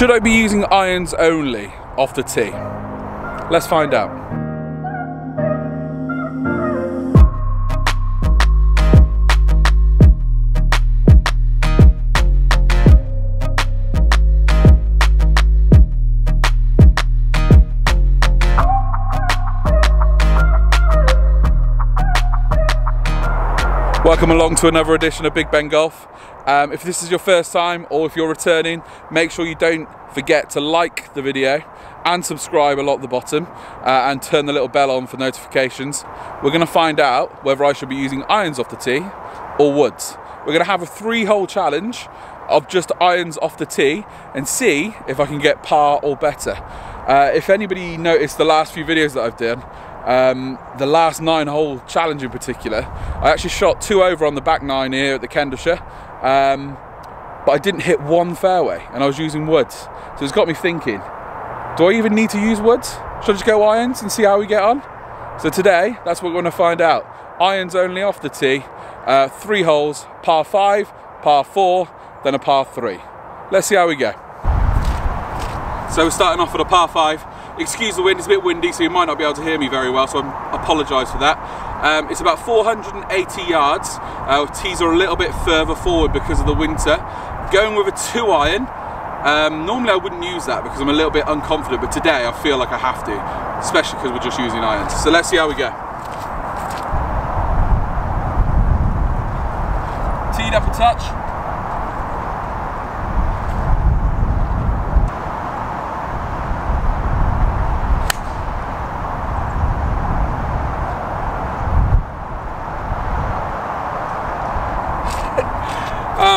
Should I be using irons only off the tee? Let's find out. Welcome along to another edition of Big Ben Golf. If this is your first time or if you're returning, make sure you don't forget to like the video and subscribe along the bottom and turn the little bell on for notifications. We're going to find out whether I should be using irons off the tee or woods. We're going to have a 3-hole challenge of just irons off the tee and see if I can get par or better. If anybody noticed the last few videos that I've done, the last 9-hole challenge in particular, I actually shot 2 over on the back 9 here at the Kendalshire, but I didn't hit 1 fairway and I was using woods. So it's got me thinking, do I even need to use woods? Should I just go irons and see how we get on? So today, that's what we're going to find out. Irons only off the tee, 3 holes, par 5, par 4, then a par 3. Let's see how we go. So we're starting off with a par 5. Excuse the wind, it's a bit windy, so you might not be able to hear me very well, so I apologise for that. It's about 480 yards. Tees are a little bit further forward because of the winter. Going with a 2-iron. Normally I wouldn't use that because I'm a little bit unconfident, but today I feel like I have to, especially because we're just using irons. So let's see how we go. Teed up a touch.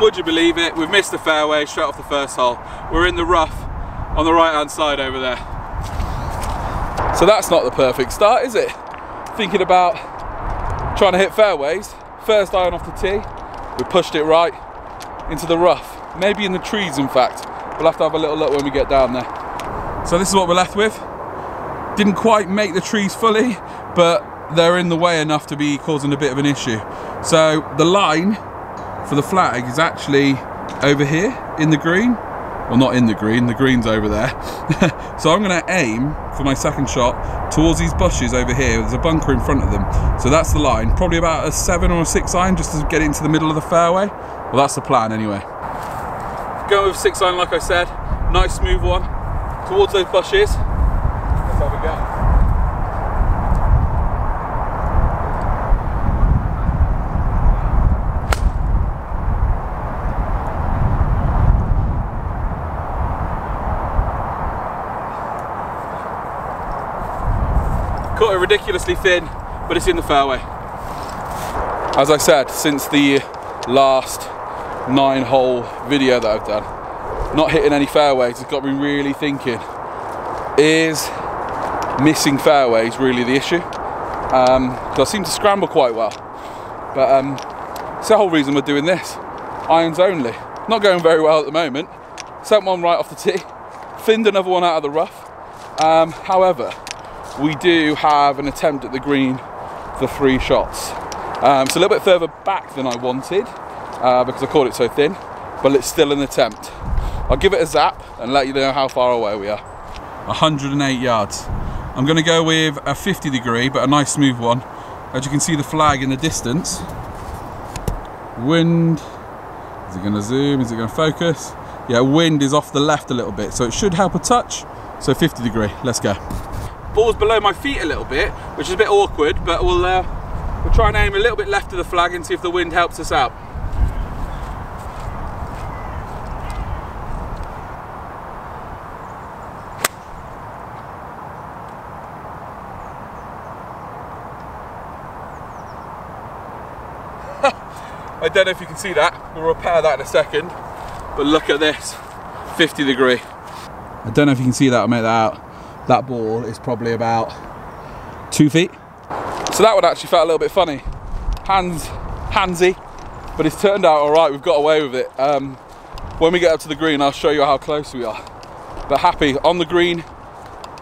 Would you believe it, we've missed the fairway straight off the first hole. We're in the rough on the right hand side over there. So that's not the perfect start, is it? Thinking about trying to hit fairways, first iron off the tee, we pushed it right into the rough, maybe in the trees in fact. We'll have to have a little look when we get down there. So this is what we're left with. Didn't quite make the trees fully, but they're in the way enough to be causing a bit of an issue. So the line for the flag is actually over here in the green. Well, not in the green, the green's over there. So I'm gonna aim for my second shot towards these bushes over here. There's a bunker in front of them. So that's the line, probably about a 7 or a 6 iron just to get into the middle of the fairway. Well, that's the plan anyway. Going with 6 iron, like I said, nice smooth one towards those bushes. Let's have a go. Caught it ridiculously thin, but it's in the fairway. As I said, since the last 9-hole video that I've done, not hitting any fairways has got me really thinking, is missing fairways really the issue? Because I seem to scramble quite well. But it's the whole reason we're doing this. Irons only. Not going very well at the moment. Sent one right off the tee. Thinned another one out of the rough. However, we do have an attempt at the green for 3 shots. It's a little bit further back than I wanted because I caught it so thin, but it's still an attempt. I'll give it a zap and let you know how far away we are. 108 yards. I'm going to go with a 50 degree, but a nice smooth one. As you can see the flag in the distance. Wind. Is it going to zoom? Is it going to focus? Yeah, wind is off the left a little bit, so it should help a touch. So 50 degree, let's go. Ball's below my feet a little bit, which is a bit awkward, but we'll try and aim a little bit left of the flag and see if the wind helps us out. I don't know if you can see that, we'll repair that in a second, but look at this, 50 degree. I don't know if you can see that, I'll make that out. That ball is probably about 2 feet. So that one actually felt a little bit funny. Handsy, but it's turned out all right, we've got away with it. When we get up to the green, I'll show you how close we are. But happy, on the green,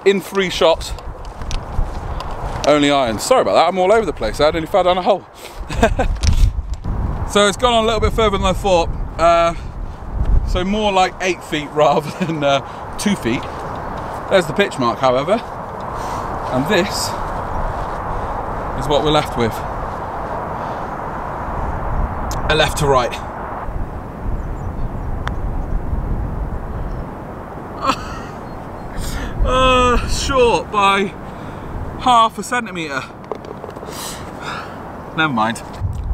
in 3 shots, only irons. Sorry about that, I'm all over the place. I nearly fell down a hole. So it's gone on a little bit further than I thought. So more like 8 feet rather than 2 feet. There's the pitch mark, however. And this is what we're left with. A left to right. Short by half a centimetre. Never mind.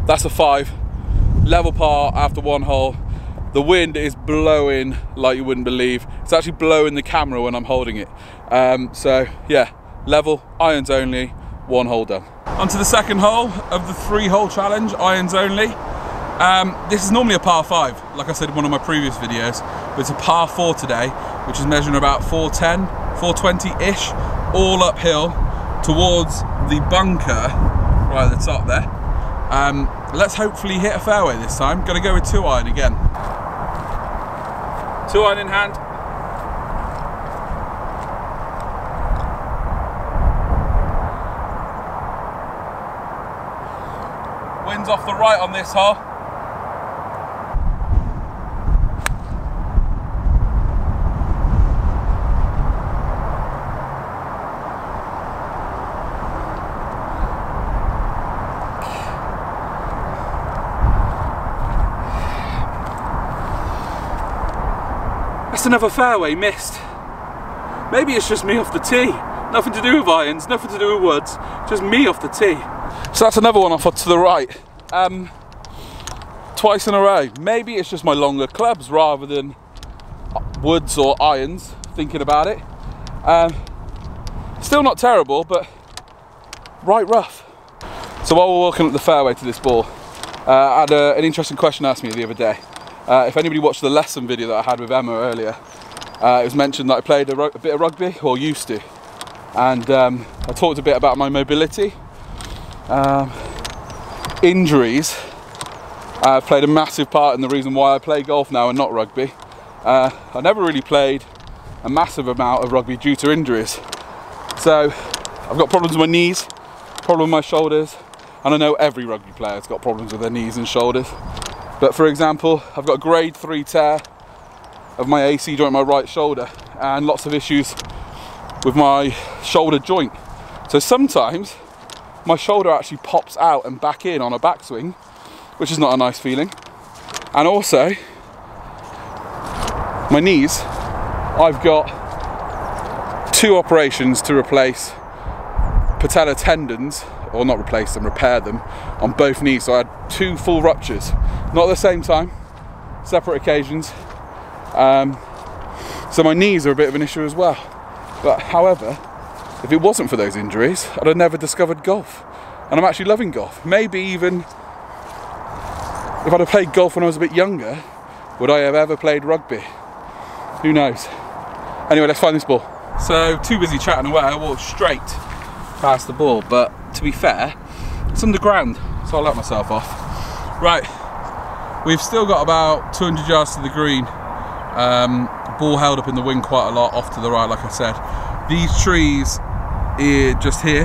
That's a 5. Level par after one hole. The wind is blowing like you wouldn't believe. It's actually blowing the camera when I'm holding it. So yeah, level, irons only, one hole done. Onto the second hole of the 3-hole challenge, irons only. This is normally a par 5, like I said in one of my previous videos, but it's a par 4 today, which is measuring about 410, 420-ish, all uphill towards the bunker right at the top there. Let's hopefully hit a fairway this time. Gonna go with 2-iron again. 2-iron in hand. Wind's off the right on this hole. That's another fairway missed. Maybe it's just me off the tee. Nothing to do with irons, nothing to do with woods, just me off the tee. So that's another one off to the right. Twice in a row. Maybe it's just my longer clubs rather than woods or irons, thinking about it. Still not terrible, but right rough. So while we're walking up the fairway to this ball, I had an interesting question asked me the other day. If anybody watched the lesson video that I had with Emma earlier, it was mentioned that I played a bit of rugby, or used to, and I talked a bit about my mobility, injuries. I've played a massive part in the reason why I play golf now and not rugby. I never really played a massive amount of rugby due to injuries, so I've got problems with my knees, problem with my shoulders, and I know every rugby player's got problems with their knees and shoulders. But for example, I've got a grade 3 tear of my AC joint in my right shoulder and lots of issues with my shoulder joint. So sometimes my shoulder actually pops out and back in on a backswing, which is not a nice feeling. And also, my knees, I've got 2 operations to replace patella tendons, or not replace them, repair them, on both knees. So I had 2 full ruptures, not at the same time, separate occasions. So my knees are a bit of an issue as well. But however, if it wasn't for those injuries, I'd have never discovered golf. And I'm actually loving golf. Maybe even if I'd have played golf when I was a bit younger, would I have ever played rugby? Who knows? Anyway, let's find this ball. So, too busy chatting away, I walked straight past the ball, but to be fair, it's underground, so I let myself off. Right, we've still got about 200 yards to the green. Ball held up in the wind quite a lot off to the right, like I said. These trees here, just here,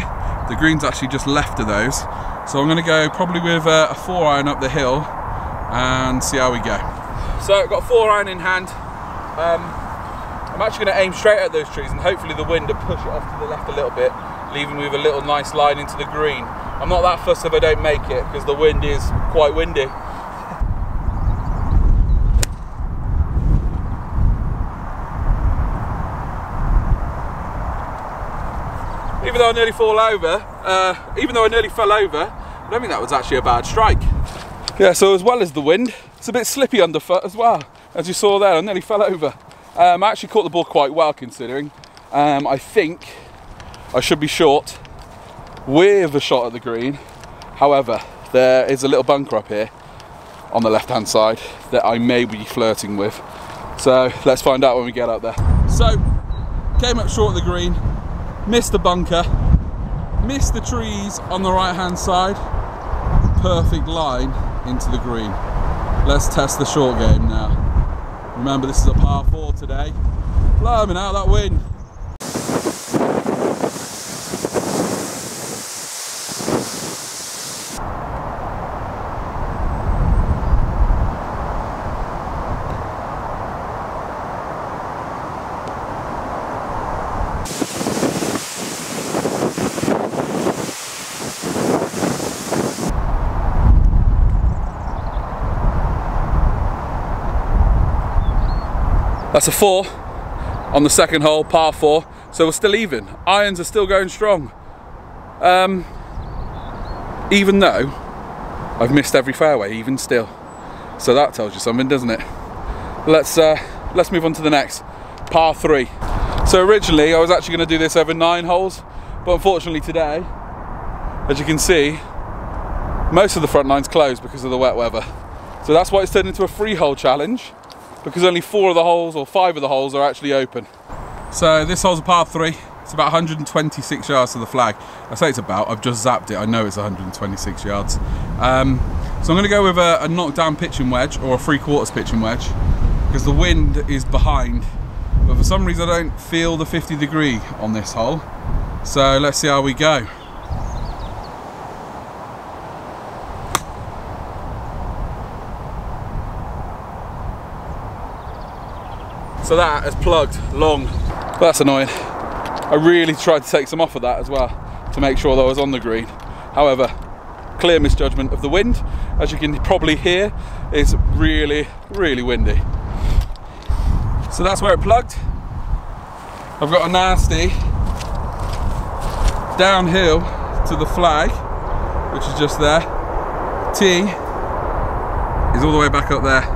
the green's actually just left of those, so I'm gonna go probably with a 4-iron up the hill and see how we go. So I've got a 4-iron in hand. I'm actually gonna aim straight at those trees and hopefully the wind will push it off to the left a little bit, leaving with a little nice line into the green. I'm not that fussed if I don't make it because the wind is quite windy. Even though I nearly fell over, I don't think that was actually a bad strike. Yeah, so as well as the wind, it's a bit slippy underfoot as well. As you saw there, I nearly fell over. I actually caught the ball quite well considering. I think I should be short with a shot at the green. However, there is a little bunker up here on the left-hand side that I may be flirting with. So let's find out when we get up there. So, came up short of the green, missed the bunker, missed the trees on the right-hand side. Perfect line into the green. Let's test the short game now. Remember, this is a par 4 today. Blimey, out that wind. That's a 4 on the second hole, par 4. So we're still even. Irons are still going strong. Even though I've missed every fairway, even still. So that tells you something, doesn't it? Let's move on to the next, par 3. So originally I was actually going to do this over 9 holes, but unfortunately today, as you can see, most of the front line's closed because of the wet weather. So that's why it's turned into a 3-hole challenge, because only 4 of the holes, or 5 of the holes, are actually open. So this hole's a par 3. It's about 126 yards to the flag. I say it's about, I've just zapped it. I know it's 126 yards. So I'm gonna go with a knockdown pitching wedge, or a 3/4 pitching wedge, because the wind is behind. But for some reason I don't feel the 50-degree on this hole. So let's see how we go. So that is plugged long. That's annoying. I really tried to take some off of that as well to make sure that I was on the green. However, clear misjudgment of the wind. As you can probably hear, it's really, really windy. So that's where it plugged. I've got a nasty downhill to the flag, which is just there. Tee is all the way back up there.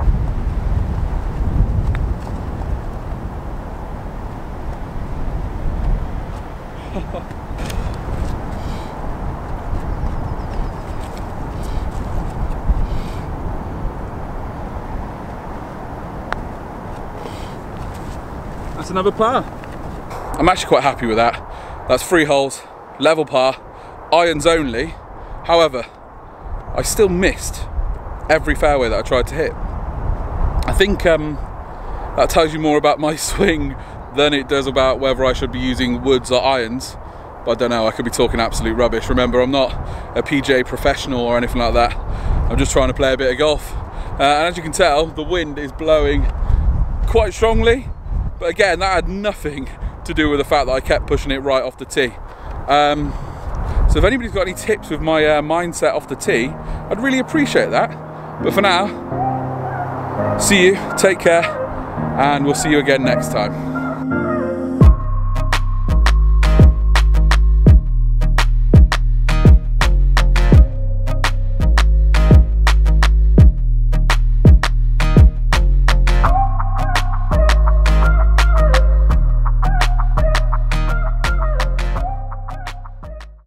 That's another par. I'm actually quite happy with that. That's 3 holes, level par, irons only. However, I still missed every fairway that I tried to hit. I think that tells you more about my swing than it does about whether I should be using woods or irons. But I don't know, I could be talking absolute rubbish. Remember, I'm not a PGA professional or anything like that. I'm just trying to play a bit of golf. And as you can tell, the wind is blowing quite strongly. But again, that had nothing to do with the fact that I kept pushing it right off the tee. So if anybody's got any tips with my mindset off the tee, I'd really appreciate that. But for now, see you, take care, and we'll see you again next time.